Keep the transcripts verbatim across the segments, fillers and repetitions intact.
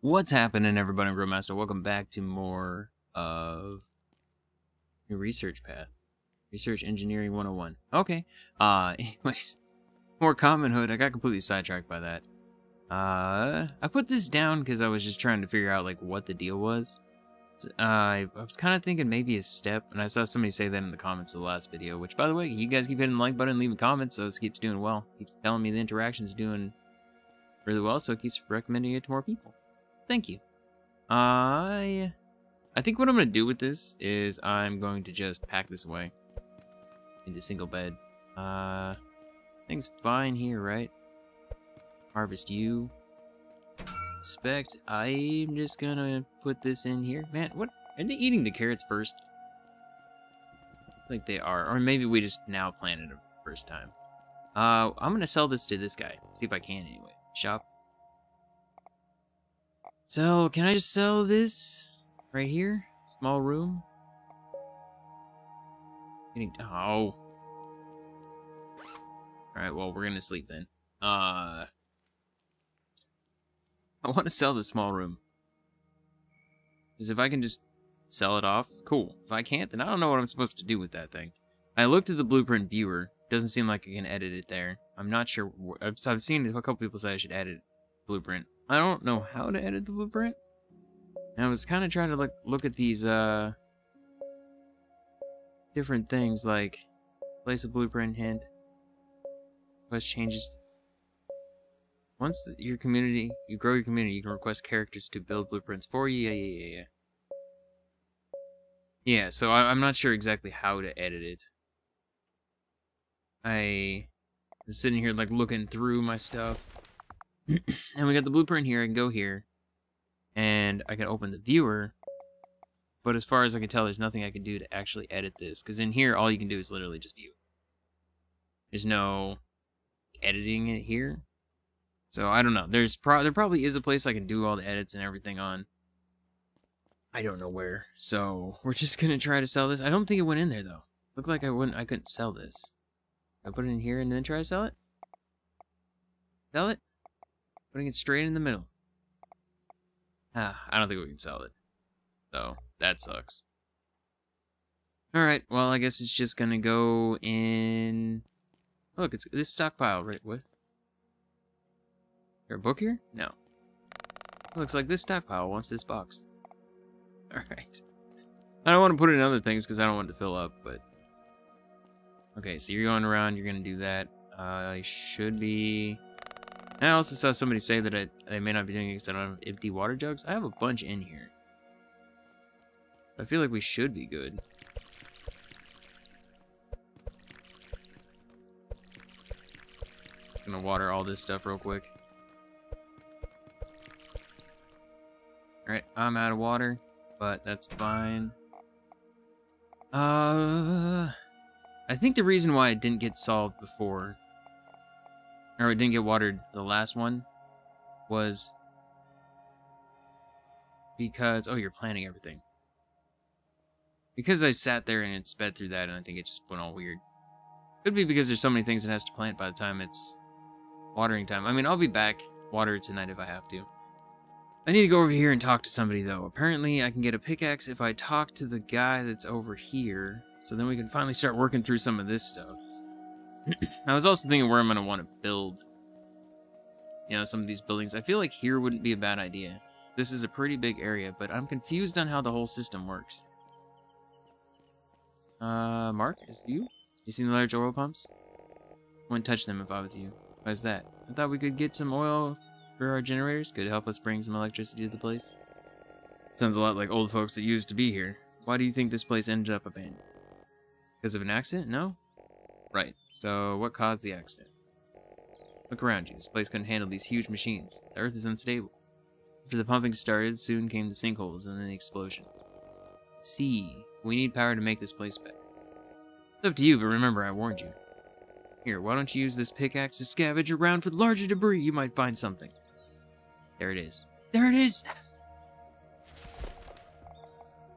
What's happening, everybody? I'm Grillmastah. Welcome back to more of your research path. Research Engineering one oh one. Okay. Uh, anyways, more Common'hood. I got completely sidetracked by that. Uh, I put this down because I was just trying to figure out, like, what the deal was. Uh, I was kind of thinking maybe a step, and I saw somebody say that in the comments of the last video, which, by the way, you guys keep hitting the like button and leaving comments, so this keeps doing well. Keeps telling me the interaction's doing really well, so it keeps recommending it to more people. Thank you. I I think what I'm going to do with this is I'm going to just pack this away into single bed. Uh, things fine here, right? Harvest you. Inspect. I'm just going to put this in here. Man, what? Are they eating the carrots first? I think they are. Or maybe we just now planted them for the first time. Uh, I'm going to sell this to this guy. See if I can anyway. Shop. So, can I just sell this right here? Small room? Getting, oh. Alright, well, we're gonna sleep then. Uh, I want to sell this small room. Because if I can just sell it off, cool. If I can't, then I don't know what I'm supposed to do with that thing. I looked at the blueprint viewer. Doesn't seem like I can edit it there. I'm not sure. I've, I've seen a couple people say I should edit blueprint. I don't know how to edit the blueprint. And I was kind of trying to look look at these uh different things, like place a blueprint hint, request changes. Once the, your community, you grow your community, you can request characters to build blueprints for you. Yeah, yeah, yeah, yeah. Yeah. So I, I'm not sure exactly how to edit it. I was sitting here like looking through my stuff. And we got the blueprint here. I can go here, and I can open the viewer. But as far as I can tell, there's nothing I can do to actually edit this, because in here, all you can do is literally just view. There's no editing it here, so I don't know. There's pro there probably is a place I can do all the edits and everything on. I don't know where. So we're just gonna try to sell this. I don't think it went in there though. Looked like I wouldn't. I couldn't sell this. I put it in here and then try to sell it. Sell it. Putting it straight in the middle. Ah, I don't think we can sell it. So, that sucks. Alright, well, I guess it's just gonna go in... Look, it's this stockpile, right? What? Is there a book here? No. It looks like this stockpile wants this box. Alright. I don't want to put it in other things because I don't want it to fill up, but... Okay, so you're going around, you're gonna do that. Uh, I should be... I also saw somebody say that I, I may not be doing it because I don't have empty water jugs. I have a bunch in here. I feel like we should be good. I'm gonna water all this stuff real quick. Alright, I'm out of water, but that's fine. Uh, I think the reason why it didn't get solved before... Or it didn't get watered, the last one, was because... Oh, you're planting everything. Because I sat there and it sped through that, and I think it just went all weird. Could be because there's so many things it has to plant by the time it's watering time. I mean, I'll be back, water tonight if I have to. I need to go over here and talk to somebody, though. Apparently, I can get a pickaxe if I talk to the guy that's over here. So then we can finally start working through some of this stuff. I was also thinking where I'm going to want to build, you know, some of these buildings. I feel like here wouldn't be a bad idea. This is a pretty big area, but I'm confused on how the whole system works. Uh, Mark, is it you? You seen the large oil pumps? Wouldn't touch them if I was you. Why is that? I thought we could get some oil for our generators. Could help us bring some electricity to the place. Sounds a lot like old folks that used to be here. Why do you think this place ended up abandoned? Because of an accident? No? Right, so what caused the accident? Look around you. This place couldn't handle these huge machines. The earth is unstable. After the pumping started, soon came the sinkholes and then the explosion. See, we need power to make this place better. It's up to you, but remember, I warned you. Here, why don't you use this pickaxe to scavenge around for larger debris? You might find something. There it is. There it is!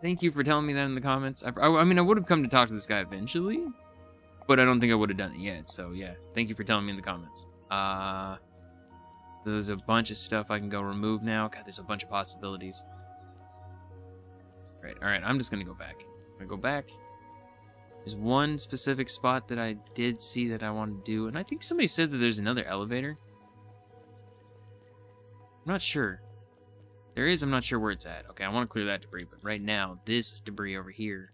Thank you for telling me that in the comments. I, I, I mean, I would have come to talk to this guy eventually. But I don't think I would have done it yet, so yeah. Thank you for telling me in the comments. Uh, There's a bunch of stuff I can go remove now. God, there's a bunch of possibilities. Right, all right, I'm just gonna go back. I'm gonna go back. There's one specific spot that I did see that I want to do, and I think somebody said that there's another elevator. I'm not sure. There is, I'm not sure where it's at. Okay, I want to clear that debris, but right now, this debris over here.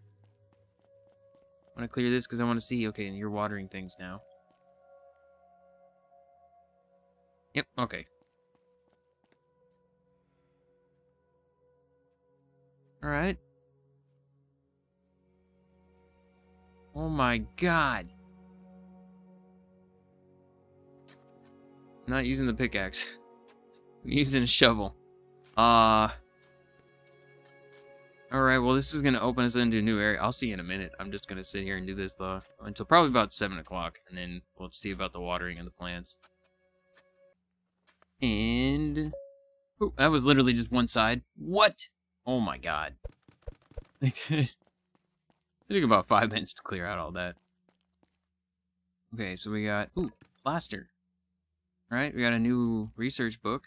I want to clear this because I want to see, okay, and you're watering things now. Yep, okay. Alright. Oh my god! I'm not using the pickaxe. I'm using a shovel. Uh... Alright, well this is going to open us into a new area. I'll see you in a minute. I'm just going to sit here and do this though, until probably about seven o'clock, and then we'll see about the watering of the plants. And... Ooh, that was literally just one side. What? Oh my god. It took about five minutes to clear out all that. Okay, so we got... Ooh, plaster. Alright, we got a new research book.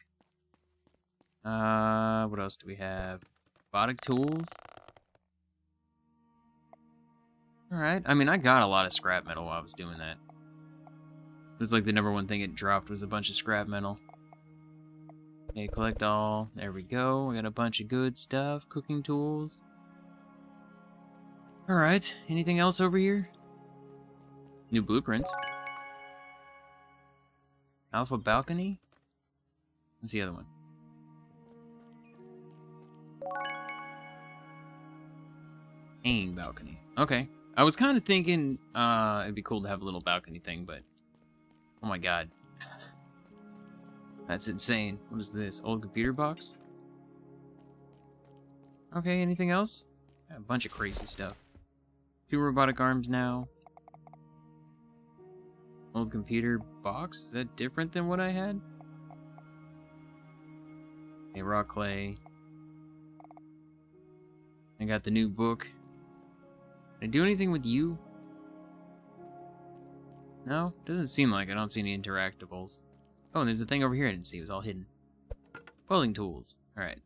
Uh, what else do we have? Robotic tools? Alright, I mean, I got a lot of scrap metal while I was doing that. It was like the number one thing it dropped was a bunch of scrap metal. Okay, collect all. There we go. We got a bunch of good stuff. Cooking tools. Alright, anything else over here? New blueprints. Alpha balcony? What's the other one? Hanging balcony. Okay. I was kind of thinking uh, it'd be cool to have a little balcony thing, but... Oh my god. That's insane. What is this? Old computer box? Okay, anything else? A bunch of crazy stuff. Two robotic arms now. Old computer box? Is that different than what I had? Okay, raw clay. I got the new book. Did I do anything with you? No? Doesn't seem like it. I don't see any interactables. Oh, and there's a thing over here I didn't see. It was all hidden. Welding tools. Alright.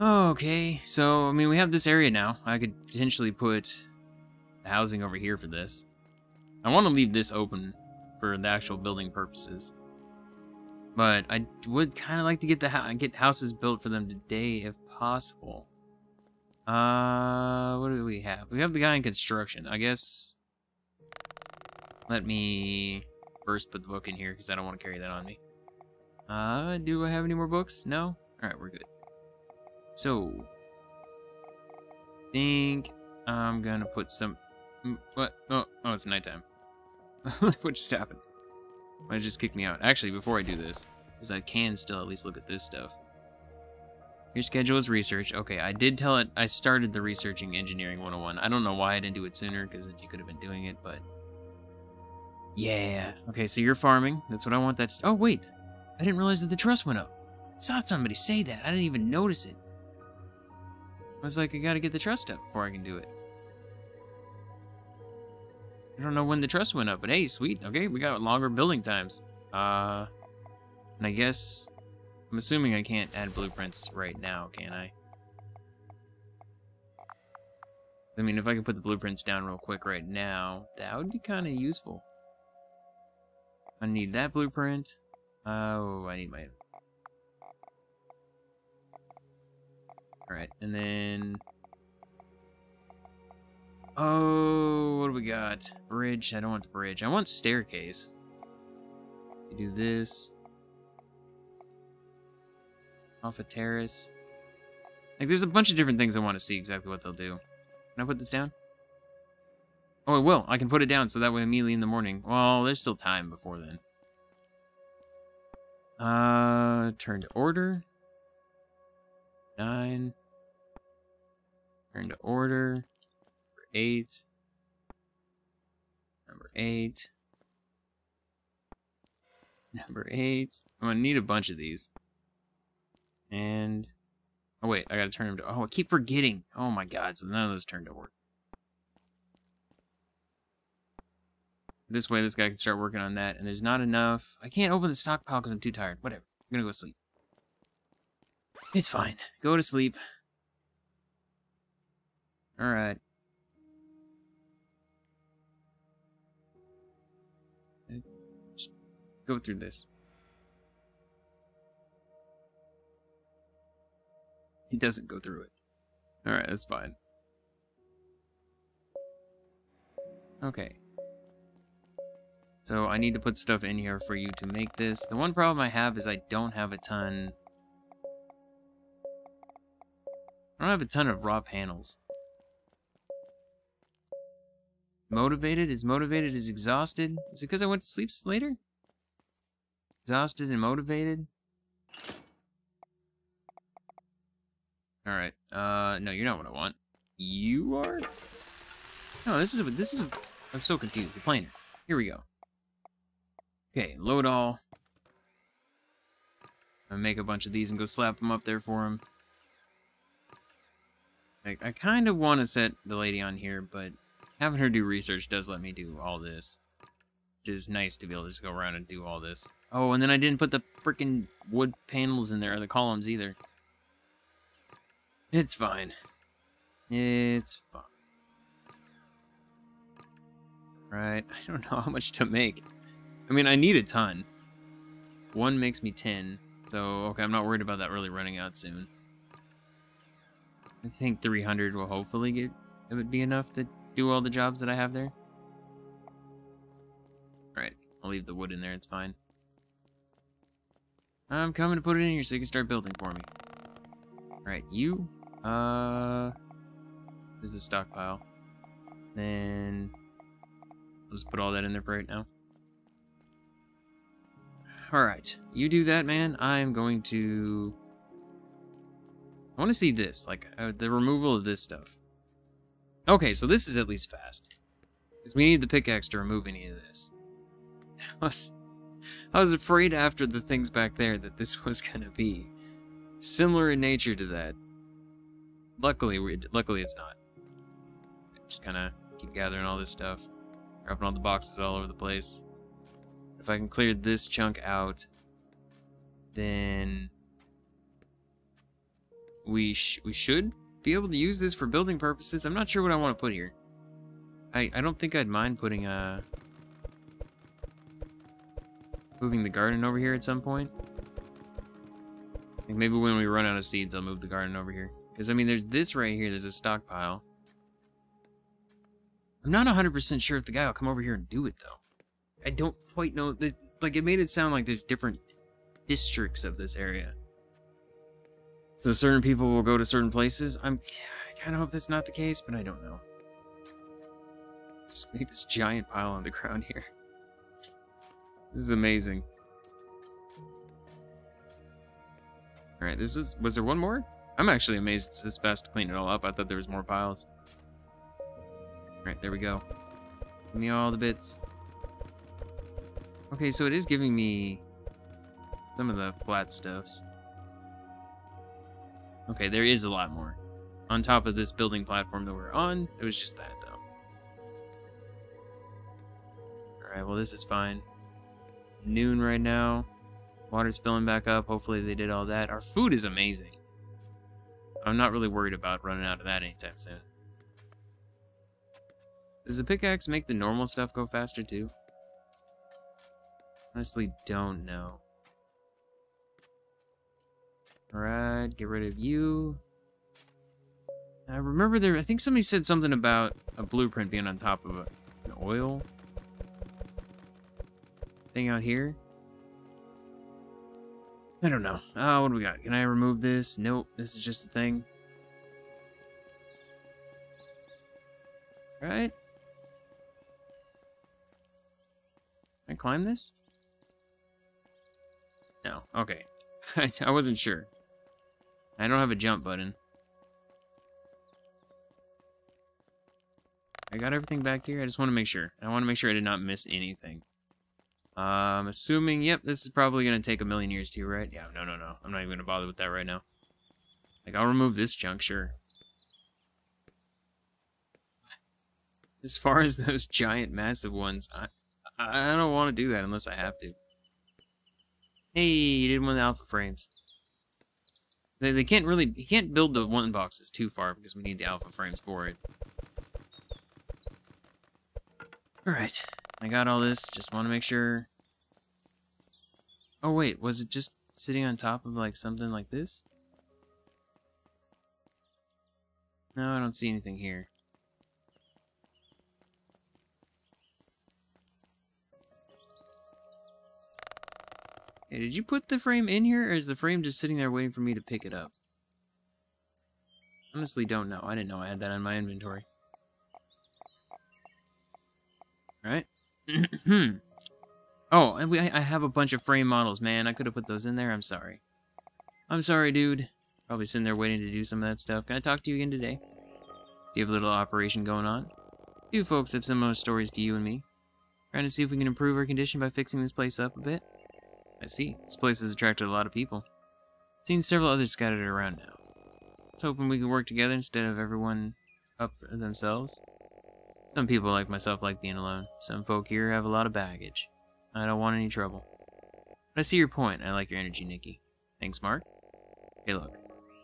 Okay, so, I mean, we have this area now. I could potentially put the housing over here for this. I want to leave this open for the actual building purposes. But I would kind of like to get the ho get houses built for them today if possible. Uh, what do we have? We have the guy in construction. I guess... Let me... First put the book in here because I don't want to carry that on me. Uh, do I have any more books? No? Alright, we're good. So, I think I'm going to put some... What? Oh, oh it's nighttime. What just happened? Might just kick me out. Actually, before I do this, because I can still at least look at this stuff. Your schedule is research. Okay, I did tell it I started the researching engineering one oh one. I don't know why I didn't do it sooner because you could have been doing it, but... Yeah. Okay, so you're farming. That's what I want. That's... Oh, wait. I didn't realize that the truss went up. I saw somebody say that. I didn't even notice it. I was like, I gotta get the truss up before I can do it. I don't know when the truss went up, but hey, sweet. Okay, we got longer building times. Uh, and I guess... I'm assuming I can't add blueprints right now, can I? I mean, if I could put the blueprints down real quick right now, that would be kind of useful. I need that blueprint. Oh, I need my... Alright, and then... Oh, what do we got? Bridge. I don't want the bridge. I want staircase. You do this. Off a terrace. Like, there's a bunch of different things I want to see exactly what they'll do. Can I put this down? Oh, it will. I can put it down, so that way immediately in the morning. Well, there's still time before then. Uh, turn to order. Nine. Turn to order. Number eight. Number eight. Number eight. I'm gonna need a bunch of these. And... Oh, wait. I gotta turn them to... Oh, I keep forgetting. Oh, my god. So none of those turned to order. This way, this guy can start working on that. And there's not enough. I can't open the stockpile because I'm too tired. Whatever. I'm going to go sleep. It's fine. Go to sleep. Alright. Go through this. He doesn't go through it. Alright, that's fine. Okay. So I need to put stuff in here for you to make this. The one problem I have is I don't have a ton... I don't have a ton of raw panels. Motivated? Is motivated is exhausted? Is it because I went to sleep later? Exhausted and motivated? Alright. Uh, no, you're not what I want. You are? No, this is... This is... I'm so confused. The planer. Here we go. Okay, load all. I'm gonna make a bunch of these and go slap them up there for him. Like, I kind of want to set the lady on here, but having her do research does let me do all this. It is nice to be able to just go around and do all this. Oh, and then I didn't put the frickin' wood panels in there, or the columns either. It's fine. It's fine. Right, I don't know how much to make. I mean, I need a ton. One makes me ten. So, okay, I'm not worried about that really running out soon. I think three hundred will hopefully get... It would be enough to do all the jobs that I have there. Alright, I'll leave the wood in there, it's fine. I'm coming to put it in here so you can start building for me. Alright, you... Uh... This is the stockpile. Then... Let's put all that in there for right now. Alright, you do that, man. I'm going to... I want to see this, like, uh, the removal of this stuff. Okay, so this is at least fast. Because we need the pickaxe to remove any of this. I was, I was afraid after the things back there that this was going to be similar in nature to that. Luckily, we, luckily it's not. Just kind of keep gathering all this stuff. Dropping all the boxes all over the place. If I can clear this chunk out, then we sh we should be able to use this for building purposes. I'm not sure what I want to put here. I I don't think I'd mind putting a moving the garden over here at some point. Like maybe when we run out of seeds, I'll move the garden over here. Because I mean, there's this right here. There's a stockpile. I'm not one hundred percent sure if the guy will come over here and do it though. I don't quite know. The, like, it made it sound like there's different districts of this area. So certain people will go to certain places. I'm, I kind of hope that's not the case, but I don't know. Just make this giant pile on the ground here. This is amazing. Alright, this was... Was there one more? I'm actually amazed it's this fast to clean it all up. I thought there was more piles. Alright, there we go. Give me all the bits. Okay, so it is giving me some of the flat stuffs. Okay, there is a lot more. On top of this building platform that we're on, it was just that, though. Alright, well, this is fine. Noon right now. Water's filling back up. Hopefully they did all that. Our food is amazing. I'm not really worried about running out of that anytime soon. Does the pickaxe make the normal stuff go faster, too? Honestly, don't know. Alright, get rid of you. I remember there... I think somebody said something about a blueprint being on top of a, an oil thing out here. I don't know. Oh, what do we got? Can I remove this? Nope, this is just a thing. Alright. Can I climb this? No. Okay. I, I wasn't sure. I don't have a jump button. I got everything back here. I just want to make sure. I want to make sure I did not miss anything. Uh, I'm assuming, yep, this is probably going to take a million years too, right? Yeah, no, no, no. I'm not even going to bother with that right now. Like, I'll remove this junk, sure. As far as those giant, massive ones, I, I don't want to do that unless I have to. Hey, you did one of the alpha frames. They, they can't really... You can't build the one boxes too far because we need the alpha frames for it. Alright. I got all this. Just want to make sure... Oh, wait. Was it just sitting on top of, like, something like this? No, I don't see anything here. Hey, did you put the frame in here, or is the frame just sitting there waiting for me to pick it up? Honestly, don't know. I didn't know I had that in my inventory. Alright. Oh, and we, I have a bunch of frame models, man. I could have put those in there. I'm sorry. I'm sorry, dude. Probably sitting there waiting to do some of that stuff. Can I talk to you again today? Do you have a little operation going on? You folks have similar stories to you and me. Trying to see if we can improve our condition by fixing this place up a bit. I see. This place has attracted a lot of people. I've seen several others scattered around now. I was hoping we could work together instead of everyone up themselves. Some people like myself like being alone. Some folk here have a lot of baggage. I don't want any trouble. But I see your point. I like your energy, Nikki. Thanks, Mark. Hey, look.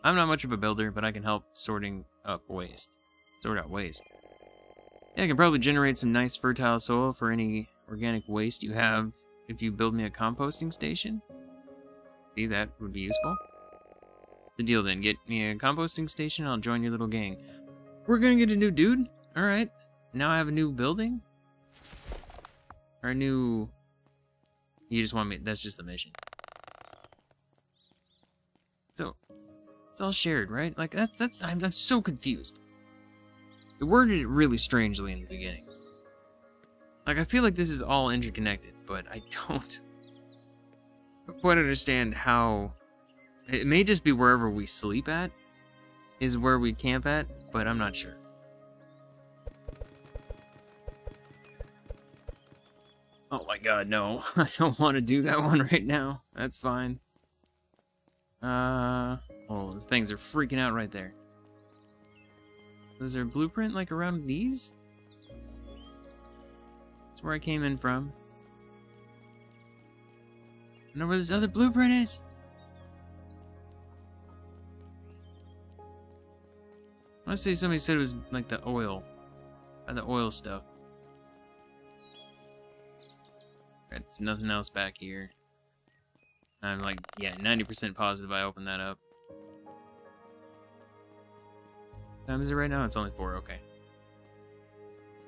I'm not much of a builder, but I can help sorting up waste. Sort out waste. Yeah, I can probably generate some nice fertile soil for any organic waste you have if you build me a composting station. See, that would be useful. What's the deal, then? Get me a composting station, I'll join your little gang. We're gonna get a new dude? Alright. Now I have a new building? Or a new... You just want me... That's just the mission. So, it's all shared, right? Like, that's... that's I'm, I'm so confused. They worded it really strangely in the beginning. Like, I feel like this is all interconnected, but I don't quite understand how... It may just be wherever we sleep at is where we camp at, but I'm not sure. Oh my god, no. I don't want to do that one right now. That's fine. Uh, oh, the things are freaking out right there. Was there a blueprint, like, around these? That's where I came in from. I know where this other blueprint is! I want to say somebody said it was, like, the oil. Or the oil stuff. There's nothing else back here. I'm like, yeah, ninety percent positive I opened that up. What time is it right now? It's only four, okay.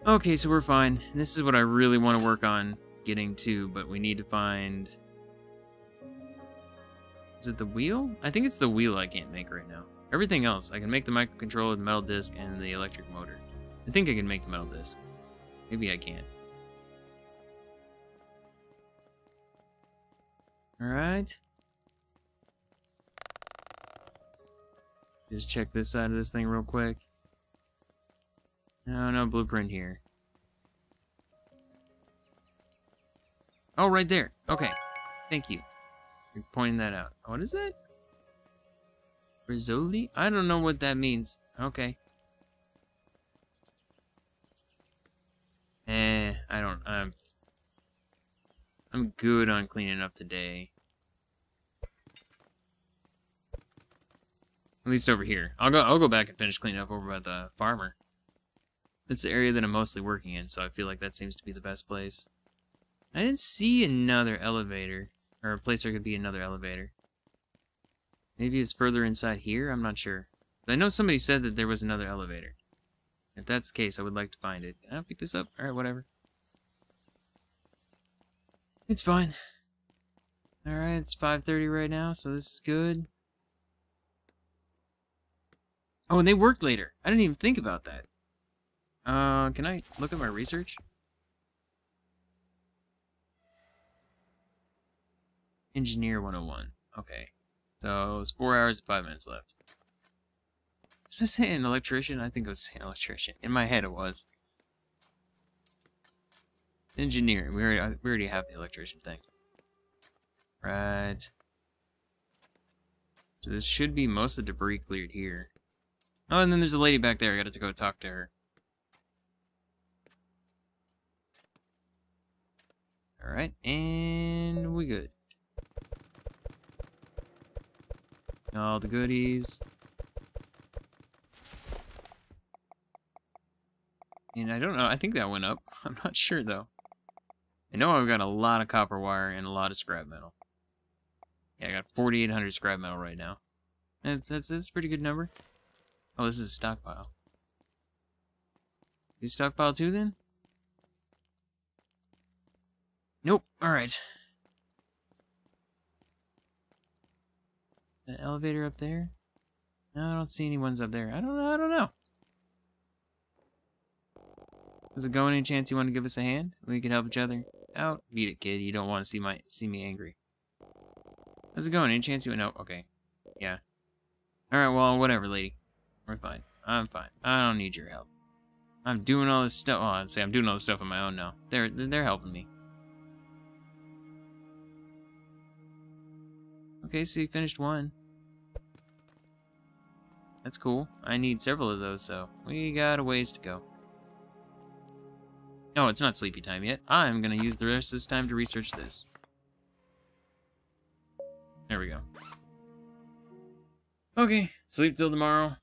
Okay, so we're fine. And this is what I really want to work on getting to, but we need to find... Is it the wheel? I think it's the wheel I can't make right now. Everything else. I can make the microcontroller, the metal disc, and the electric motor. I think I can make the metal disc. Maybe I can't. Alright. Just check this side of this thing real quick. No, no blueprint here. Oh, right there. Okay. Thank you. You're pointing that out. What is that? Rizzoli? I don't know what that means. Okay. Eh, I don't... Um, I'm good on cleaning up today. At least over here. I'll go I'll go back and finish cleaning up over by the farmer. That's the area that I'm mostly working in, so I feel like that seems to be the best place. I didn't see another elevator. Or a place there could be another elevator. Maybe it's further inside here? I'm not sure. But I know somebody said that there was another elevator. If that's the case, I would like to find it. I'll pick this up. Alright, whatever. It's fine. Alright, it's five thirty right now, so this is good. Oh, and they worked later. I didn't even think about that. Uh, can I look at my research? Engineer one oh one. Okay. So, it's four hours and five minutes left. Does this say an electrician? I think it was saying electrician. In my head it was. Engineer. We already, we already have the electrician thing. Right. So this should be most of the debris cleared here. Oh, and then there's a lady back there. I gotta go talk to her. Alright, and we good. All the goodies. And I don't know, I think that went up. I'm not sure though. I know I've got a lot of copper wire and a lot of scrap metal. Yeah, I got forty-eight hundred scrap metal right now. That's, that's, that's a pretty good number. Oh, this is a stockpile. You stockpile too then? Nope, alright. That elevator up there? No, I don't see any ones up there. I don't know, I don't know. Is it going? Any chance you want to give us a hand? We can help each other out. Beat it, kid. You don't want to see my see me angry. How's it going? Any chance you would know? Okay. Yeah. Alright, well, whatever, lady. We're fine. I'm fine. I don't need your help. I'm doing all this stuff. Oh, I'd say I'm doing all this stuff on my own now. They're they're helping me. Okay, so you finished one. That's cool. I need several of those, so we got a ways to go. No, it's not sleepy time yet. I'm gonna use the rest of this time to research this. There we go. Okay, sleep till tomorrow.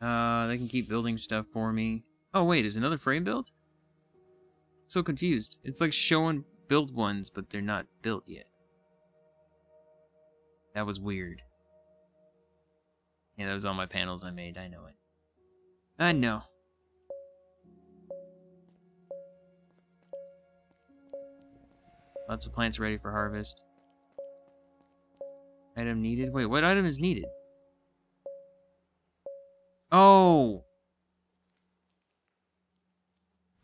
Uh, they can keep building stuff for me. Oh wait, is another frame built? So confused. It's like showing build ones, but they're not built yet. That was weird. Yeah, that was all my panels I made. I know it. I know. Lots of plants ready for harvest. Item needed? Wait, what item is needed? Oh!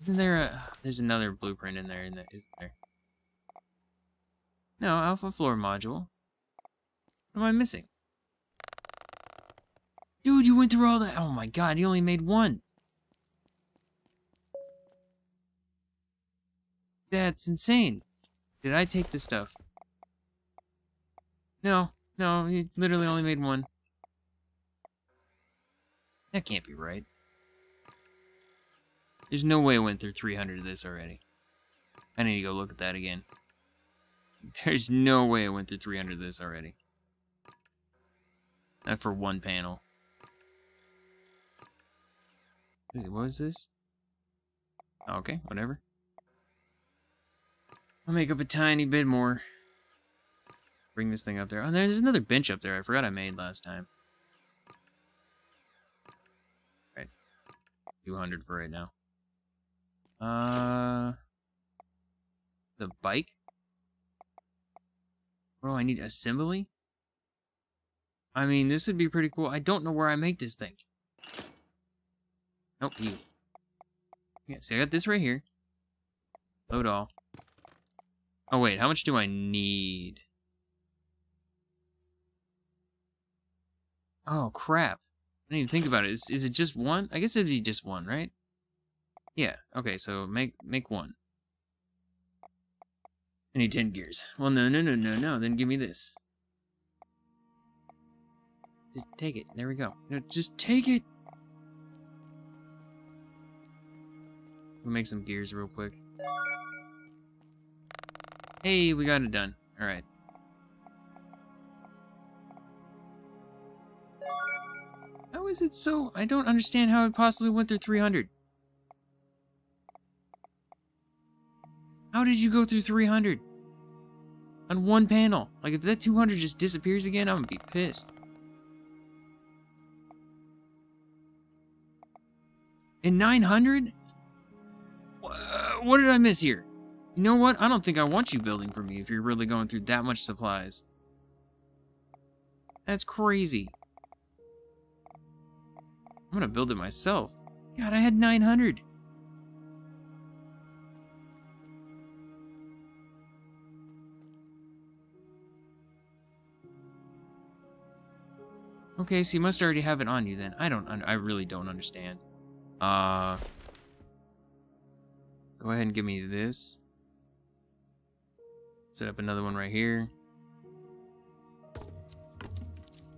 Isn't there a... There's another blueprint in there, isn't there? No, alpha floor module. What am I missing? Dude, you went through all that... Oh my god, you only made one! That's insane! Did I take this stuff? No, no, you literally only made one. That can't be right. There's no way I went through three hundred of this already. I need to go look at that again. There's no way I went through three hundred of this already. Not for one panel. Wait, what was this? Okay, whatever. I'll make up a tiny bit more. Bring this thing up there. Oh, there's another bench up there I forgot I made last time. Right. two hundred for right now. Uh... The bike? What do I need? Assembly? I mean, this would be pretty cool. I don't know where I make this thing. Nope, you. Yeah, see, I got this right here. Load all. Oh wait, how much do I need? Oh crap. I didn't even think about it. Is, is it just one? I guess it'd be just one, right? Yeah, okay, so make make one. I need ten gears. Well no no no no no, then give me this. Just take it. There we go. No, just take it. We'll make some gears real quick. Hey, we got it done. Alright. How is it so... I don't understand how it possibly went through three hundred. How did you go through three hundred? On one panel. Like, if that two hundred just disappears again, I'm gonna be pissed. And nine hundred? What did I miss here? You know what? I don't think I want you building for me if you're really going through that much supplies. That's crazy. I'm gonna build it myself. God, I had nine hundred. Okay, so you must already have it on you then. I don't, I really don't understand. Uh, go ahead and give me this. Set up another one right here.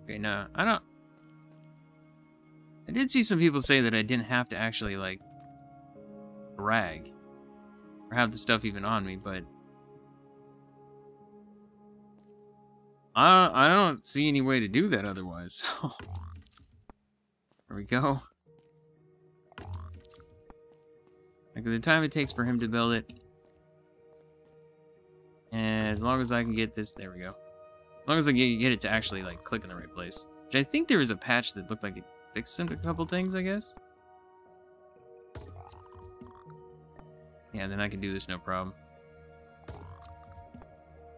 Okay, now, I don't... I did see some people say that I didn't have to actually, like, brag. Or have the stuff even on me, but I, I don't see any way to do that otherwise, so... There we go. Like, the time it takes for him to build it... And as long as I can get this... There we go. As long as I can get it to actually, like, click in the right place. Which I think there was a patch that looked like it fixed a couple things, I guess? Yeah, then I can do this no problem.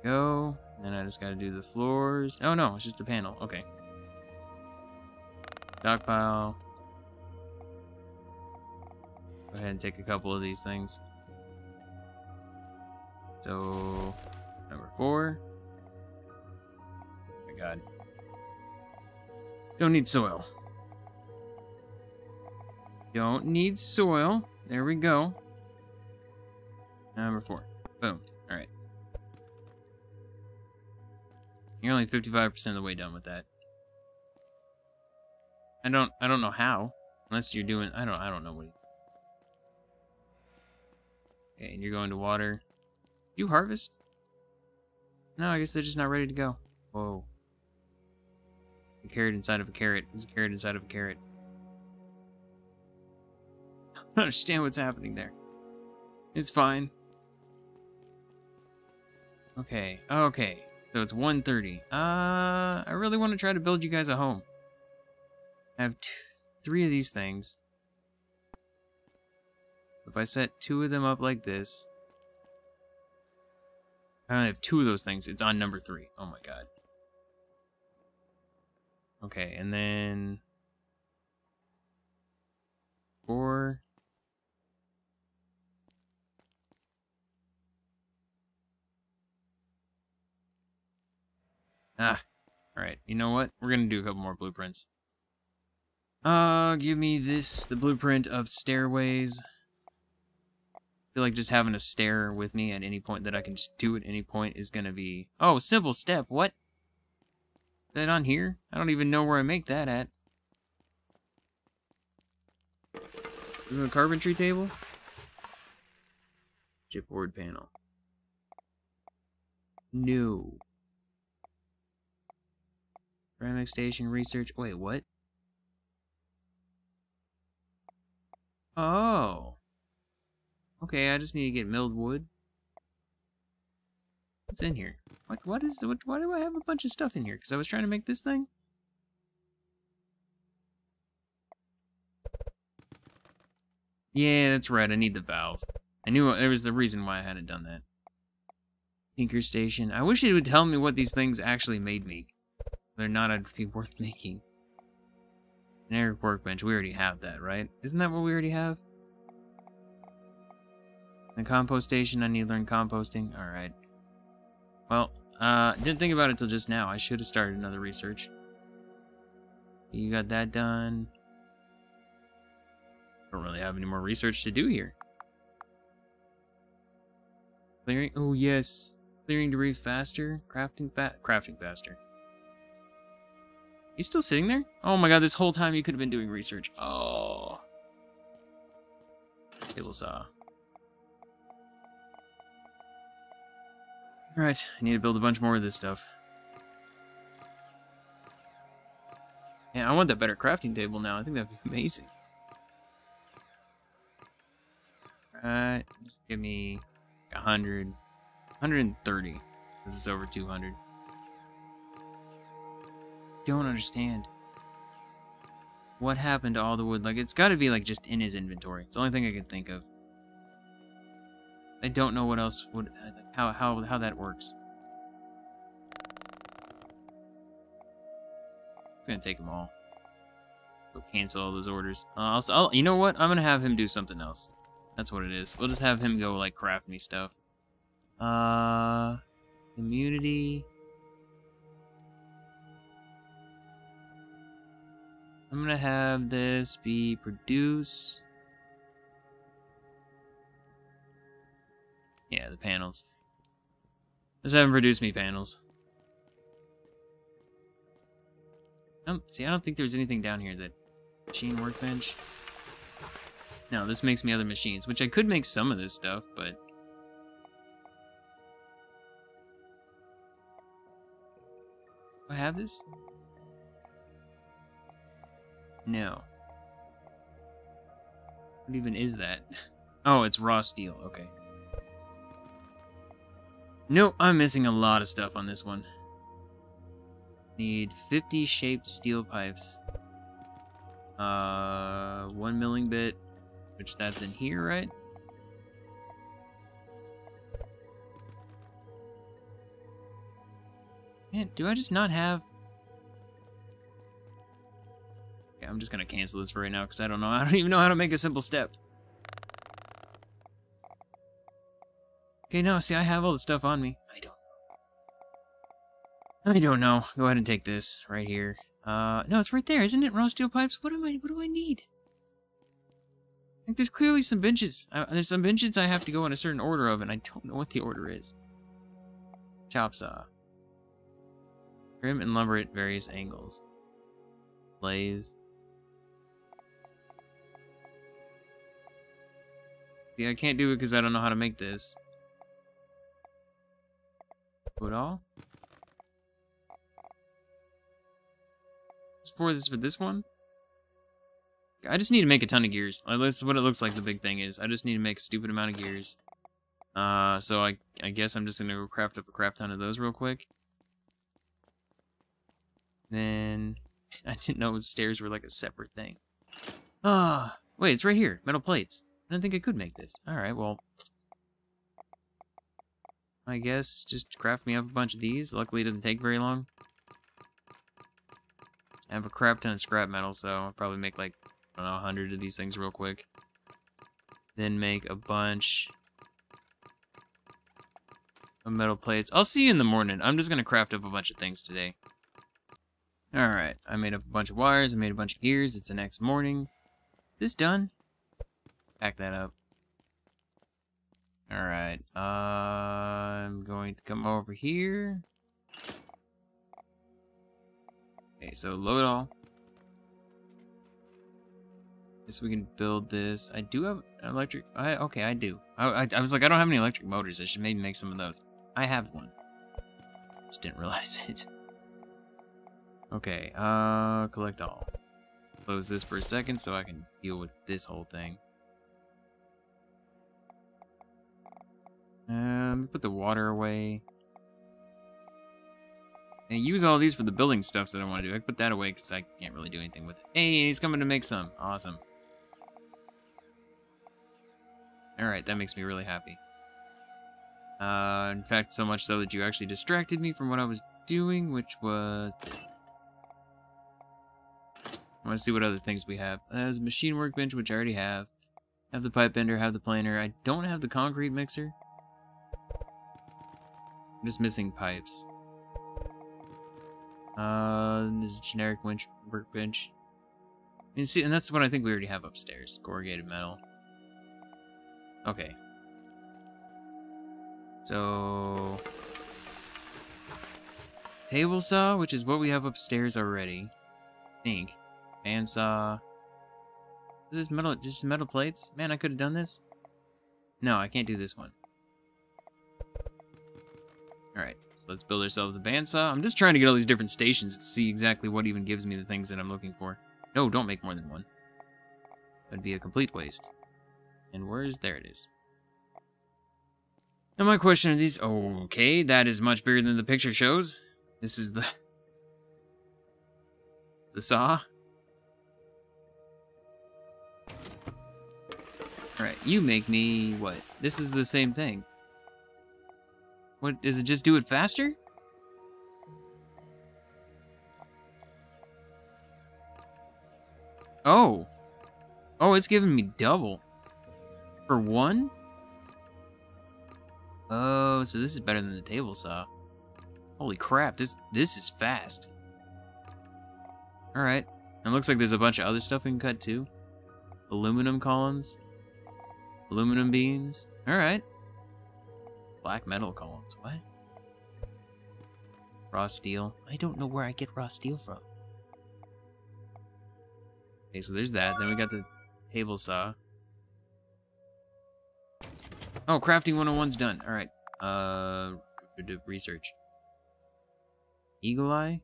Go... And I just gotta do the floors. Oh no, it's just a panel. Okay. Stockpile. Go ahead and take a couple of these things. So, number four. Oh my god. Don't need soil. Don't need soil. There we go. Number four. Boom. Alright. You're only fifty-five percent of the way done with that. I don't I don't know how. Unless you're doing I don't I don't know what he's doing. Okay, and you're going to water. Do you harvest? No, I guess they're just not ready to go. Whoa. A carrot inside of a carrot. There's a carrot inside of a carrot. I don't understand what's happening there. It's fine. Okay, okay. So it's one thirty. Uh, I really want to try to build you guys a home. I have two, three of these things. If I set two of them up like this... I only have two of those things. It's on number three. Oh my god. Okay, and then... Four... Ah, alright, you know what? We're gonna do a couple more blueprints. Uh, give me this, the blueprint of stairways. I feel like just having a stair with me at any point that I can just do at any point is gonna be... Oh, simple step, what? Is that on here? I don't even know where I make that at. Is it a carpentry table? Chipboard panel. No. Ceramic station research. Wait, what? Oh. Okay, I just need to get milled wood. What's in here? What? What is? What? Why do I have a bunch of stuff in here? Because I was trying to make this thing. Yeah, that's right. I need the valve. I knew there was the reason why I hadn't done that. Tinker station. I wish it would tell me what these things actually made me. They're not, I'd be worth making. An air workbench, we already have that, right? Isn't that what we already have? The compost station, I need to learn composting. Alright. Well, uh, didn't think about it till just now. I should have started another research. You got that done. Don't really have any more research to do here. Clearing, oh yes. Clearing debris faster. Crafting, fa crafting faster. You still sitting there? Oh my god, this whole time you could have been doing research. Oh. Table saw. Alright, I need to build a bunch more of this stuff. Man, I want that better crafting table now. I think that'd be amazing. Alright, just give me a hundred. one hundred thirty. This is over two hundred. Don't understand what happened to all the wood. Like, it's got to be like just in his inventory. It's the only thing I could think of. I don't know what else would how how how that works. It's gonna take them all. Go cancel all those orders. Uh, I'll, I'll you know what? I'm gonna have him do something else. That's what it is. We'll just have him go like craft me stuff. Uh, community. I'm going to have this be produce. Yeah, the panels. Let's have them produce me panels. Um, see, I don't think there's anything down here that... Machine workbench? No, this makes me other machines, which I could make some of this stuff, but... have this? No. What even is that? Oh, it's raw steel. Okay. Nope, I'm missing a lot of stuff on this one. Need fifty shaped steel pipes. Uh, one milling bit, which that's in here, right? Man, do I just not have... Yeah, I'm just gonna cancel this for right now, because I don't know. I don't even know how to make a simple step. Okay, no, see, I have all the stuff on me. I don't know. I don't know. Go ahead and take this right here. Uh, no, it's right there, isn't it? Raw steel pipes? What am I, what do I need? Like, there's clearly some benches. Uh, there's some benches I have to go in a certain order of, and I don't know what the order is. Chop saw. Trim and lumber at various angles. Lathe. See, I can't do it because I don't know how to make this. Put all? It's for this for this one? I just need to make a ton of gears. This is what it looks like the big thing is. I just need to make a stupid amount of gears. Uh, so I, I guess I'm just gonna go craft up a crap ton of those real quick. Then I didn't know the stairs were like a separate thing. Ah, oh, wait, it's right here. Metal plates. I don't think I could make this. All right, well, I guess just craft me up a bunch of these. Luckily, it doesn't take very long. I have a crap ton of scrap metal, so I'll probably make like I don't know, a hundred of these things real quick. Then make a bunch of metal plates. I'll see you in the morning. I'm just gonna craft up a bunch of things today. Alright, I made up a bunch of wires, I made a bunch of gears, it's the next morning. Is this done? Pack that up. Alright, uh, I'm going to come over here. Okay, so load all. Guess we can build this. I do have an electric, I, okay, I do. I, I, I was like, I don't have any electric motors, I should maybe make some of those. I have one. Just didn't realize it. Okay, uh, collect all. Close this for a second so I can deal with this whole thing. Um, put the water away. And use all these for the building stuff that I want to do. I can put that away because I can't really do anything with it. Hey, he's coming to make some. Awesome. Alright, that makes me really happy. Uh, in fact, so much so that you actually distracted me from what I was doing, which was... I want to see what other things we have. There's a machine workbench, which I already have. Have the pipe bender, have the planer. I don't have the concrete mixer. I'm just missing pipes. Uh, there's a generic winch workbench. And see, and that's what I think we already have upstairs. Corrugated metal. Okay. So... Table saw, which is what we have upstairs already. I think. Bandsaw. Is this metal, just metal plates? Man, I could have done this. No, I can't do this one. Alright, so let's build ourselves a bandsaw. I'm just trying to get all these different stations to see exactly what even gives me the things that I'm looking for. No, don't make more than one. That'd be a complete waste. And where is... There it is. Now my question are these... Oh, okay, that is much bigger than the picture shows. This is the... The saw. Alright, you make me what? This is the same thing. What, does it just do it faster? Oh. Oh, it's giving me double. For one? Oh, so this is better than the table saw. Holy crap, this this is fast. Alright. It looks like there's a bunch of other stuff we can cut too. Aluminum columns. Aluminum beams. Alright. Black metal columns. What? Raw steel. I don't know where I get raw steel from. Okay, so there's that. Then we got the table saw. Oh, crafting one oh one's done. Alright. Uh, research. Eagle eye?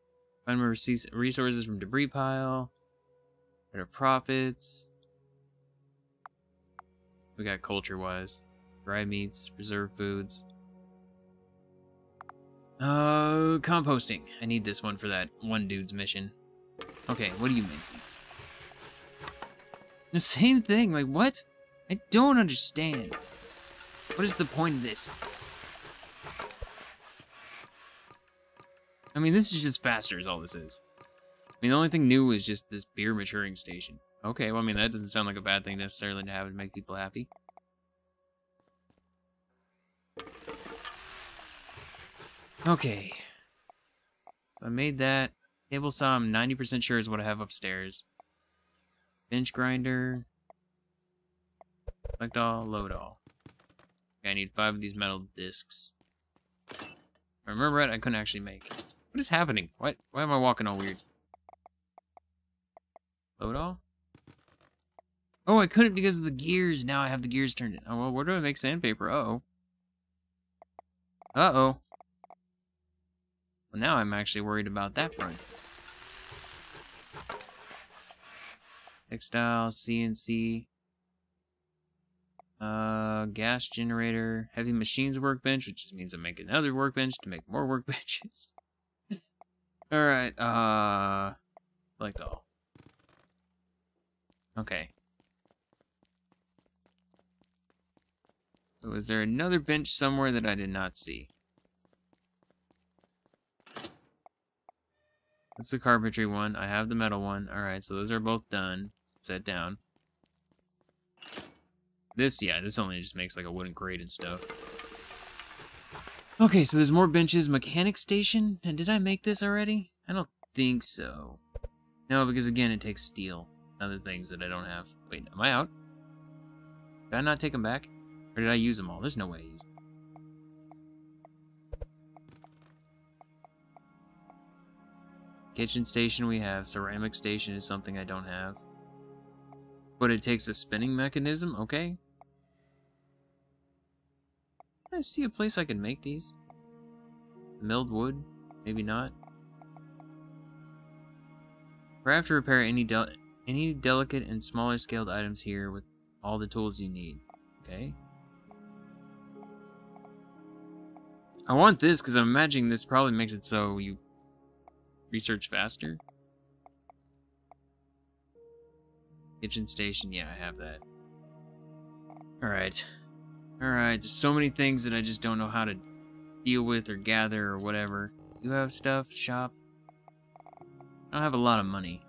Find more resources from debris pile. Better profits. We got culture-wise. Dry meats, preserved foods. Uh, composting. I need this one for that one dude's mission. Okay, what do you mean? The same thing, like what? I don't understand. What is the point of this? I mean, this is just faster is all this is. I mean, the only thing new is just this beer maturing station. Okay, well, I mean, that doesn't sound like a bad thing necessarily to have to make people happy. Okay. So I made that. Table saw, I'm ninety percent sure is what I have upstairs. Bench grinder. Select all, load all. Okay, I need five of these metal discs. If I remember right, I couldn't actually make. What is happening? What? Why am I walking all weird? Load all? Oh, I couldn't because of the gears. Now I have the gears turned in. Oh, well, where do I make sandpaper? Uh-oh. Uh-oh. Well, now I'm actually worried about that front. Textile, C N C, uh, gas generator, heavy machines workbench, which just means I'm making another workbench to make more workbenches. Alright, uh, select all. Okay. So is there another bench somewhere that I did not see? That's the carpentry one. I have the metal one. Alright, so those are both done. Set down. This, yeah, this only just makes like a wooden grate and stuff. Okay, so there's more benches. Mechanic station? And did I make this already? I don't think so. No, because again, it takes steel. Other things that I don't have. Wait, am I out? Did I not take them back? Or did I use them all? There's no way I used them. Kitchen station we have. Ceramic station is something I don't have. But it takes a spinning mechanism? Okay. I see a place I can make these. Milled wood? Maybe not. We have to repair any, del any delicate and smaller scaled items here with all the tools you need. Okay. I want this because I'm imagining this probably makes it so you research faster. Kitchen station, yeah, I have that. Alright. Alright, there's so many things that I just don't know how to deal with or gather or whatever. You have stuff, shop. I don't have a lot of money.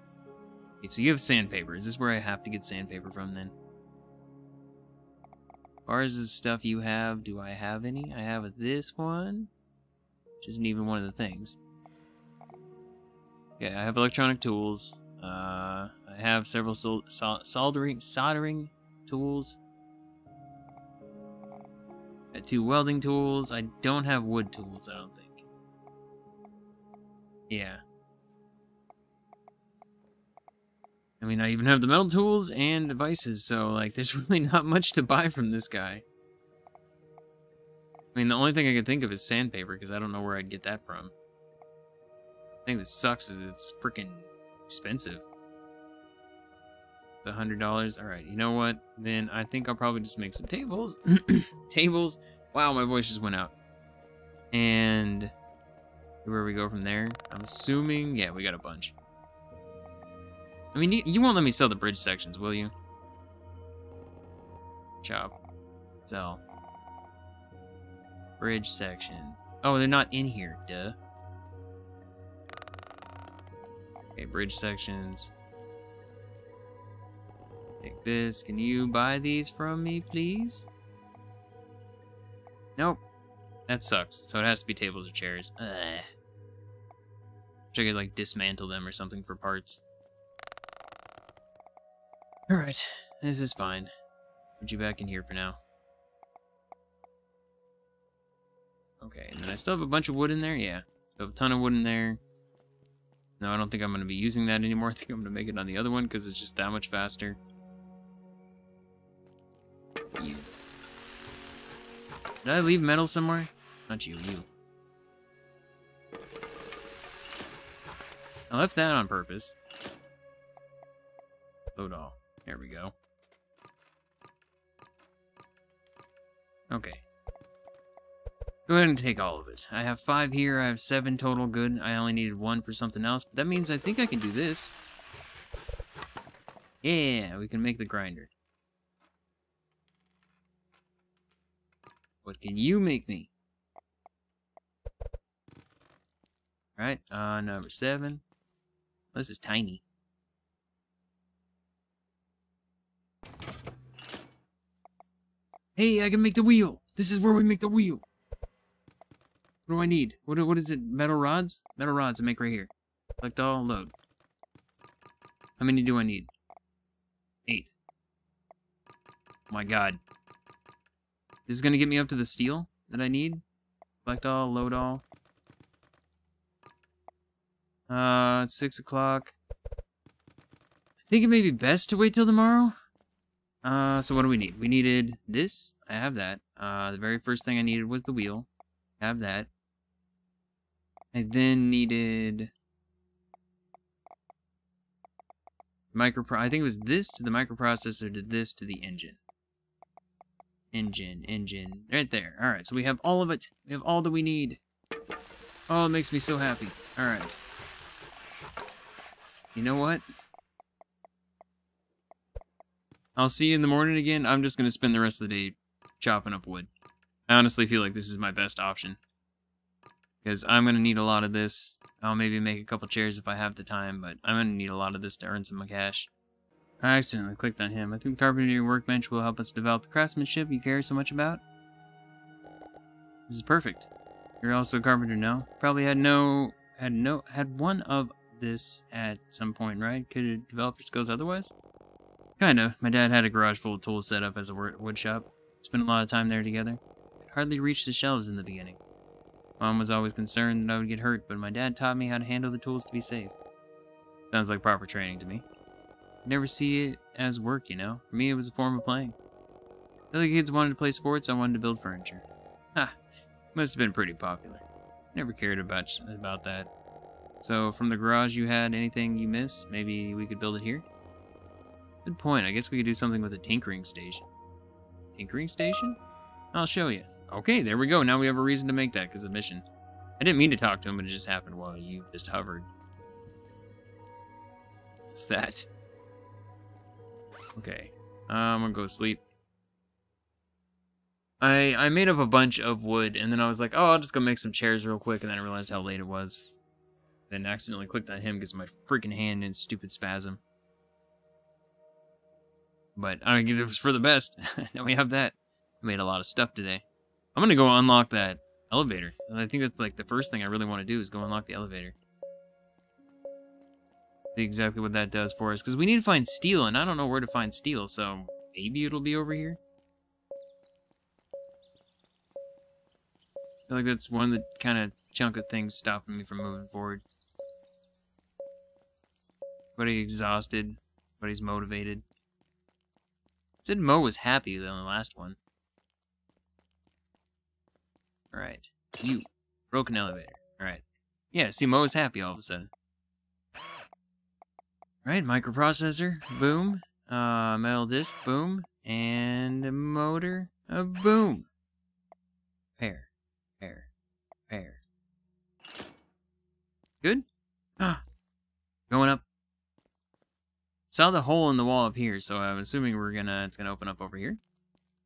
Okay, so you have sandpaper. Is this where I have to get sandpaper from then? As far as the stuff you have, do I have any? I have this one. Which isn't even one of the things. Okay, I have electronic tools. Uh, I have several sol sol soldering soldering tools. I have two welding tools. I don't have wood tools, I don't think. Yeah. I mean, I even have the metal tools and devices, so, like, there's really not much to buy from this guy. I mean, the only thing I can think of is sandpaper, because I don't know where I'd get that from. The thing that sucks is it's freaking expensive. It's a hundred dollars. Alright, you know what? Then I think I'll probably just make some tables. Tables. Wow, my voice just went out. And where we go from there? I'm assuming, yeah, we got a bunch. I mean, you, you won't let me sell the bridge sections, will you? Chop. Sell. Bridge sections. Oh, they're not in here, duh. Okay, bridge sections. Take this. Can you buy these from me, please? Nope. That sucks. So it has to be tables or chairs. Ugh. Wish I could, like, dismantle them or something for parts. Alright. This is fine. Put you back in here for now. Okay, and then I still have a bunch of wood in there? Yeah. Still have a ton of wood in there. No, I don't think I'm going to be using that anymore. I think I'm going to make it on the other one because it's just that much faster. You. Did I leave metal somewhere? Not you, you. I left that on purpose. Load all. There we go. Okay. Go ahead and take all of it. I have five here, I have seven total, good. I only needed one for something else, but that means I think I can do this. Yeah, we can make the grinder. What can you make me? Alright, uh, number seven. This is tiny. Hey, I can make the wheel! This is where we make the wheel! What do I need? What, what is it? Metal rods? Metal rods I make right here. Collect all, load. How many do I need? Eight. Oh my god. This is gonna get me up to the steel that I need. Collect all, load all. Uh, it's six o'clock. I think it may be best to wait till tomorrow. Uh, so what do we need? We needed this. I have that. Uh, the very first thing I needed was the wheel. Have that. I then needed micropro. I think it was this to the microprocessor, to this to the engine. Engine, engine, right there. All right, so we have all of it. We have all that we need. Oh, it makes me so happy. All right. You know what? I'll see you in the morning again. I'm just gonna spend the rest of the day chopping up wood. I honestly feel like this is my best option, because I'm going to need a lot of this. I'll maybe make a couple chairs if I have the time, but I'm going to need a lot of this to earn some cash. I accidentally clicked on him. I think carpentry workbench will help us develop the craftsmanship you care so much about. This is perfect. You're also a carpenter now. Probably had no, had no, had one of this at some point, right? Could have developed your skills otherwise? Kinda. My dad had a garage full of tools set up as a wood shop. Spent a lot of time there together. Hardly reached the shelves in the beginning. Mom was always concerned that I would get hurt, but my dad taught me how to handle the tools to be safe. Sounds like proper training to me. I never see it as work, you know. For me, it was a form of playing. The other kids wanted to play sports, I wanted to build furniture. Ha! Must have been pretty popular. Never cared about, about that. So, from the garage you had anything you miss? Maybe we could build it here? Good point. I guess we could do something with a tinkering station. Tinkering station? I'll show you. Okay, there we go. Now we have a reason to make that, because of mission. I didn't mean to talk to him, but it just happened while you just hovered. What's that? Okay. Uh, I'm gonna go sleep. I I made up a bunch of wood, and then I was like, oh, I'll just go make some chairs real quick, and then I realized how late it was. Then I accidentally clicked on him because my freaking hand in stupid spasm. But, I mean, it was for the best. Now we have that. I made a lot of stuff today. I'm gonna go unlock that elevator. And I think that's like the first thing I really want to do is go unlock the elevator. See exactly what that does for us, because we need to find steel, and I don't know where to find steel, so maybe it'll be over here. I feel like that's one of the kind of chunk of things stopping me from moving forward. But he's exhausted, but he's motivated. Said Mo was happy though in the last one. Alright. You. Broken elevator. Alright. Yeah, see, Mo is happy all of a sudden. Alright, microprocessor. Boom. Uh, metal disc. Boom. And a motor. A boom. Pair. Pair. Pair. Good? Ah. Going up. Saw the hole in the wall up here, so I'm assuming we're gonna... It's gonna open up over here.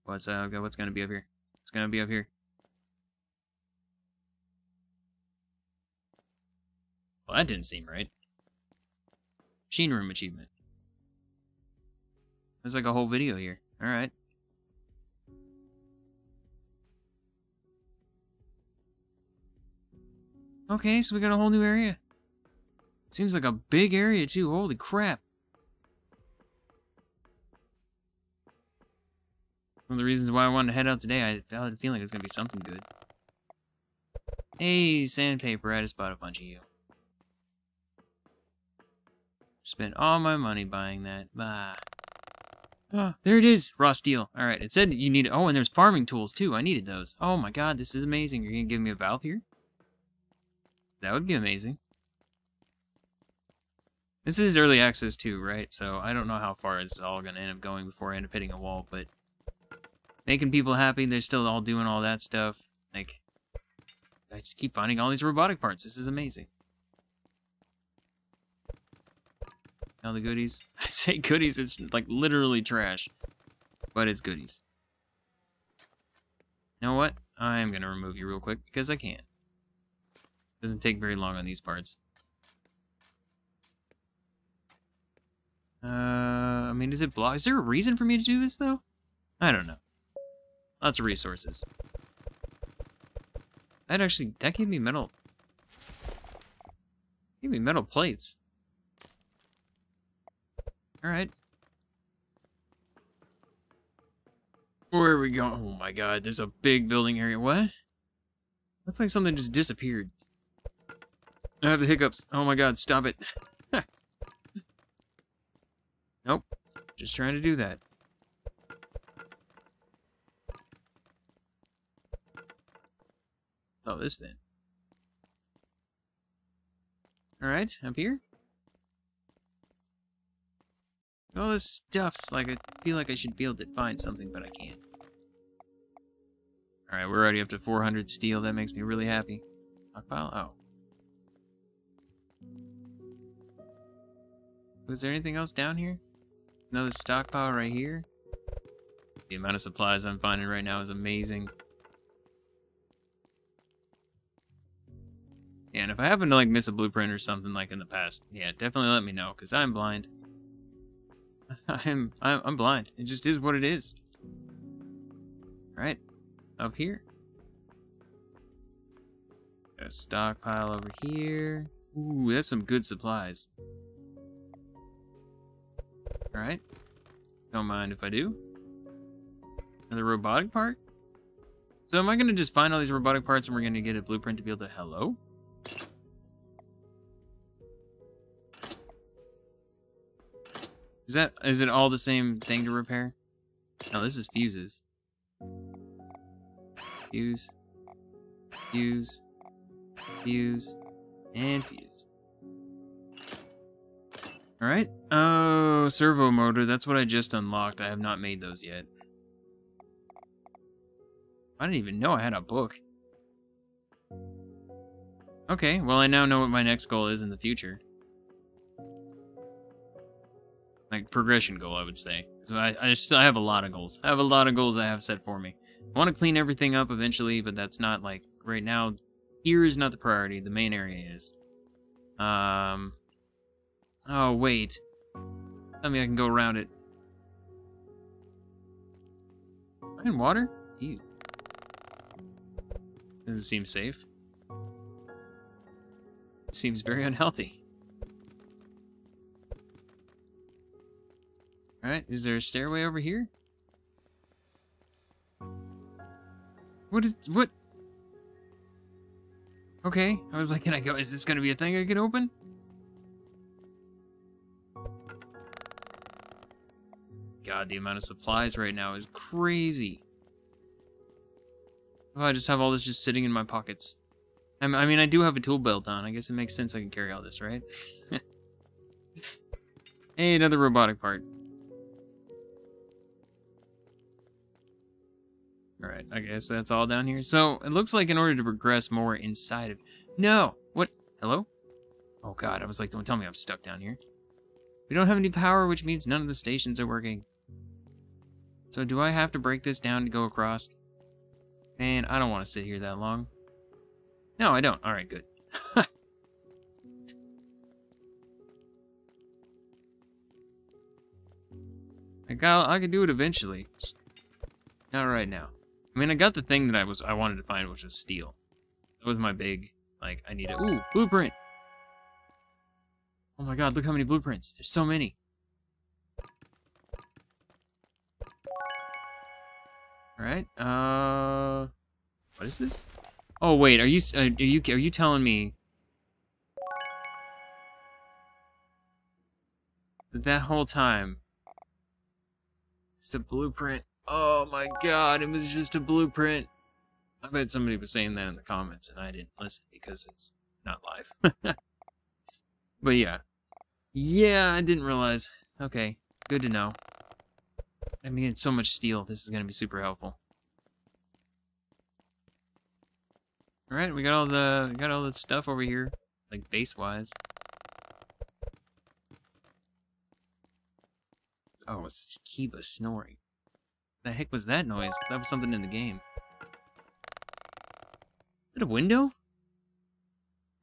What's, uh, what's gonna be up here? It's gonna be up here. Well, that didn't seem right. Machine room achievement. There's like a whole video here. Alright. Okay, so we got a whole new area. Seems like a big area too. Holy crap. One of the reasons why I wanted to head out today, I had a feeling it was going to be something good. Hey, sandpaper. I just bought a bunch of you. Spent all my money buying that. Ah. Ah, there it is. Raw steel. Alright, it said you need... Oh, and there's farming tools, too. I needed those. Oh my god, this is amazing. You're gonna give me a valve here? That would be amazing. This is early access too, right? So I don't know how far it's all going to end up going before I end up hitting a wall, but making people happy, they're still all doing all that stuff. Like, I just keep finding all these robotic parts. This is amazing. All the goodies. I say goodies, it's like literally trash. But it's goodies. You know what? I'm going to remove you real quick because I can. Doesn't take very long on these parts. Uh, I mean, is it blocked? Is there a reason for me to do this, though? I don't know. Lots of resources. That actually, that gave me metal. Gave me metal plates. Alright. Where are we going? Oh my god, there's a big building area. What? Looks like something just disappeared. I have the hiccups. Oh my god, stop it. Nope. Just trying to do that. Oh, this then. Alright, up here. All this stuff's like, I feel like I should be able to find something, but I can't. Alright, we're already up to four hundred steel. That makes me really happy. Stockpile? Oh. Was there anything else down here? Another stockpile right here? The amount of supplies I'm finding right now is amazing. Yeah, and if I happen to like miss a blueprint or something like in the past, yeah, definitely let me know, because I'm blind. I'm, I'm I'm blind. It just is what it is. All right, up here. Got a stockpile over here. Ooh, that's some good supplies. All right. Don't mind if I do. Another robotic part. So am I gonna just find all these robotic parts and we're gonna get a blueprint to be able to hello? Is that, is it all the same thing to repair? No, this is fuses. Fuse. Fuse. Fuse. And fuse. Alright. Oh, servo motor. That's what I just unlocked. I have not made those yet. I didn't even know I had a book. Okay, well I now know what my next goal is in the future. Like, progression goal, I would say. So I, I still have a lot of goals. I have a lot of goals I have set for me. I want to clean everything up eventually, but that's not, like, right now. Here is not the priority. The main area is. Um. Oh, wait. Tell me I can go around it. And water? Ew. Doesn't seem safe. It seems very unhealthy. Alright, is there a stairway over here? What is... what? Okay, I was like, can I go... is this gonna be a thing I can open? God, the amount of supplies right now is crazy. Oh, I just have all this just sitting in my pockets. I mean, I do have a tool belt on. I guess it makes sense I can carry all this, right? Hey, another robotic part. Alright, I guess that's all down here. So, it looks like in order to progress more inside of... No! What? Hello? Oh god, I was like, don't tell me I'm stuck down here. We don't have any power, which means none of the stations are working. So do I have to break this down to go across? Man, I don't want to sit here that long. No, I don't. Alright, good. Like, I'll, I can do it eventually. Just not right now. I mean, I got the thing that I was I wanted to find, which was steel. That was my big, like, I need a... Ooh, blueprint! Oh my god, look how many blueprints. There's so many. Alright, uh... what is this? Oh, wait, are you, are you, are you telling me... that that whole time... it's a blueprint... Oh my god, it was just a blueprint. I bet somebody was saying that in the comments and I didn't listen because it's not live. But yeah, Yeah, I didn't realize. Okay, good to know. I mean, it's so much steel. This is going to be super helpful. All right, we got all the we got all the stuff over here, like base-wise. Oh, it's Kiba snoring. The heck was that noise? That was something in the game. Is it a window?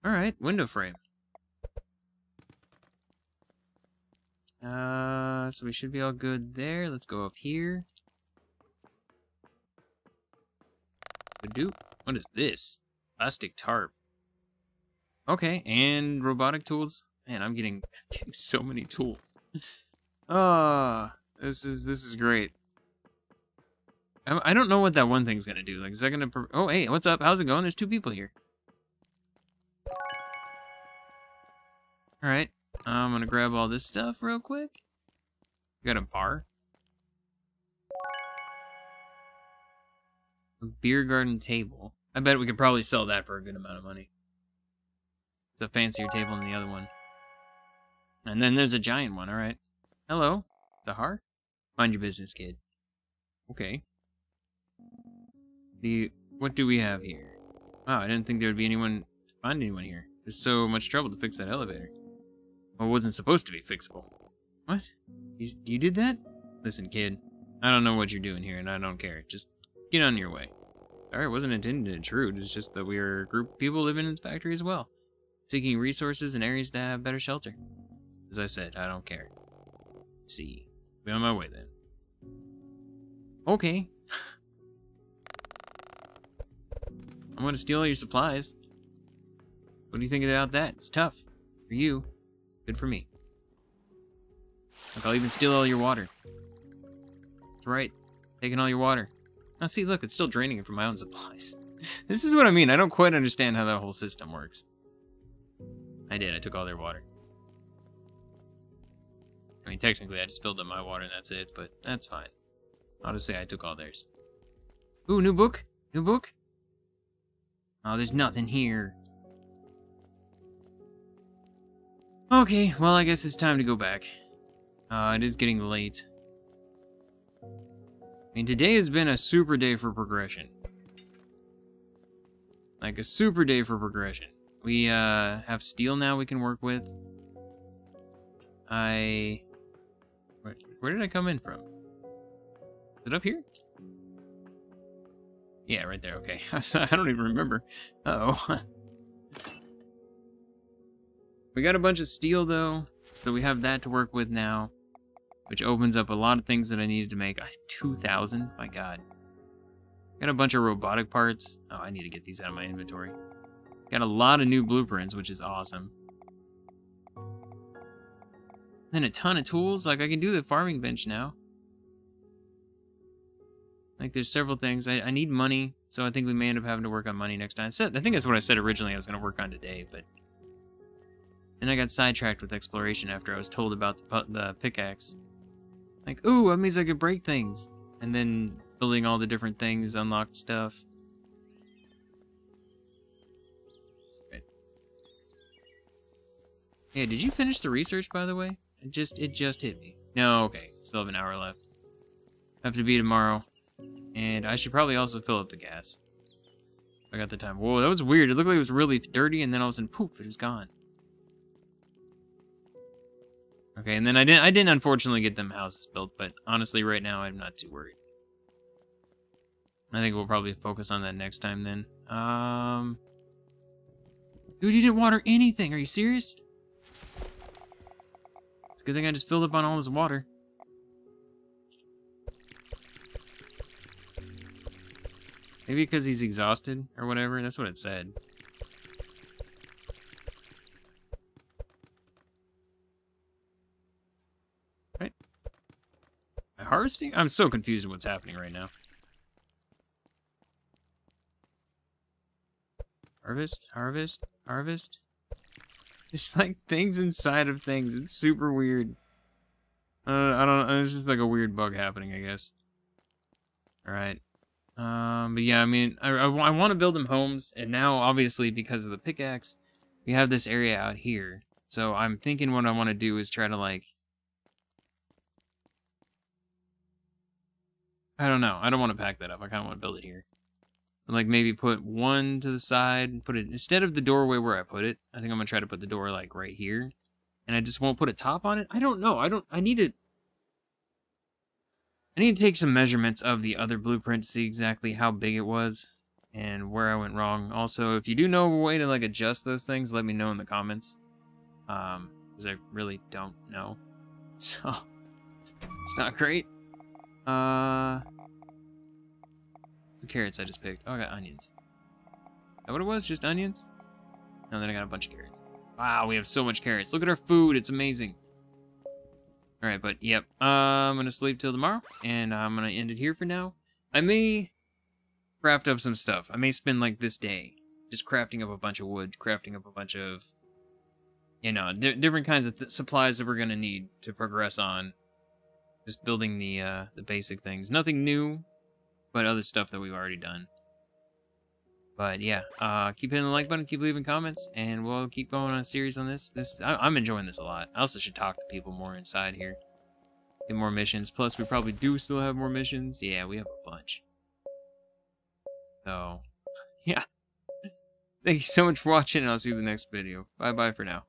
All right, window frame. Uh, so we should be all good there. Let's go up here. Badoop. What is this? Plastic tarp. Okay, and robotic tools. Man, I'm getting, getting so many tools. Ah, oh, this is this is great. I, I don't know what that one thing's gonna do. Like, is that gonna? Oh, hey, what's up? How's it going? There's two people here. All right, I'm gonna grab all this stuff real quick. Got a bar. A beer garden table. I bet we could probably sell that for a good amount of money. It's a fancier table than the other one. And then there's a giant one, alright. Hello, Zahar? Mind your business, kid. Okay. The what do we have here? Wow, I didn't think there would be anyone to find anyone here. There's so much trouble to fix that elevator. Well, it wasn't supposed to be fixable. What? You, you did that? Listen, kid, I don't know what you're doing here, and I don't care. Just get on your way. Sorry, it wasn't intended to intrude. It's just that we are a group of people living in this factory as well, seeking resources and areas to have better shelter. As I said, I don't care. Let's see. Be on my way then. Okay. I'm gonna steal all your supplies. What do you think about that? It's tough. For you. Good for me. Look, I'll even steal all your water. That's right. Taking all your water. Now see, look, it's still draining it from my own supplies. This is what I mean. I don't quite understand how that whole system works. I did. I took all their water. I mean, technically, I just filled up my water and that's it, but that's fine. I'll just say I took all theirs. Ooh, new book? New book? Oh, there's nothing here. Okay, well, I guess it's time to go back. Uh, it is getting late. I mean, today has been a super day for progression. Like, a super day for progression. We, uh, have steel now we can work with. I... Where, where did I come in from? Is it up here? Yeah, right there, okay. I don't even remember. Uh-oh. We got a bunch of steel, though, so we have that to work with now. Which opens up a lot of things that I needed to make. two thousand? My god. Got a bunch of robotic parts. Oh, I need to get these out of my inventory. Got a lot of new blueprints, which is awesome. Then a ton of tools. Like, I can do the farming bench now. Like, there's several things. I, I need money, so I think we may end up having to work on money next time. So, I think that's what I said originally I was going to work on today, but... And I got sidetracked with exploration after I was told about the, the pickaxe. Like, ooh, that means I could break things. And then building all the different things, unlocked stuff. Right. Yeah, did you finish the research, by the way? It just, it just hit me. No, okay. Still have an hour left. Have to be tomorrow. And I should probably also fill up the gas. I got the time. Whoa, that was weird. It looked like it was really dirty, and then all of a sudden, poof, it was gone. Okay, and then I didn't I didn't unfortunately get them houses built, but honestly right now I'm not too worried. I think we'll probably focus on that next time then. Um Dude, you didn't water anything. Are you serious? It's a good thing I just filled up on all this water. Maybe because he's exhausted or whatever, that's what it said. Harvesting? I'm so confused with what's happening right now. Harvest, harvest, harvest. It's like things inside of things. It's super weird. Uh, I don't know. It's just like a weird bug happening, I guess. Alright. Um, but yeah, I mean, I, I, I want to build them homes. And now, obviously, because of the pickaxe, we have this area out here. So I'm thinking what I want to do is try to, like, I don't know. I don't want to pack that up. I kind of want to build it here. But, like, maybe put one to the side and put it, instead of the doorway where I put it, I think I'm going to try to put the door, like, right here. And I just won't put a top on it. I don't know. I don't, I need to, I need to take some measurements of the other blueprint to see exactly how big it was and where I went wrong. Also, if you do know a way to, like, adjust those things, let me know in the comments. Um, because I really don't know. So, it's not great. Uh, it's the carrots I just picked. Oh, I got onions. Is that what it was? Just onions? No, then I got a bunch of carrots. Wow, we have so much carrots. Look at our food. It's amazing. All right, but yep. Uh, I'm going to sleep till tomorrow, and I'm going to end it here for now. I may craft up some stuff. I may spend, like, this day just crafting up a bunch of wood, crafting up a bunch of, you know, di different kinds of th supplies that we're going to need to progress on. Just building the uh, the basic things. Nothing new, but other stuff that we've already done. But yeah, uh, keep hitting the like button, keep leaving comments, and we'll keep going on a series on this. This I, I'm enjoying this a lot. I also should talk to people more inside here. Get more missions. Plus, we probably do still have more missions. Yeah, we have a bunch. So, yeah. Thank you so much for watching, and I'll see you in the next video. Bye-bye for now.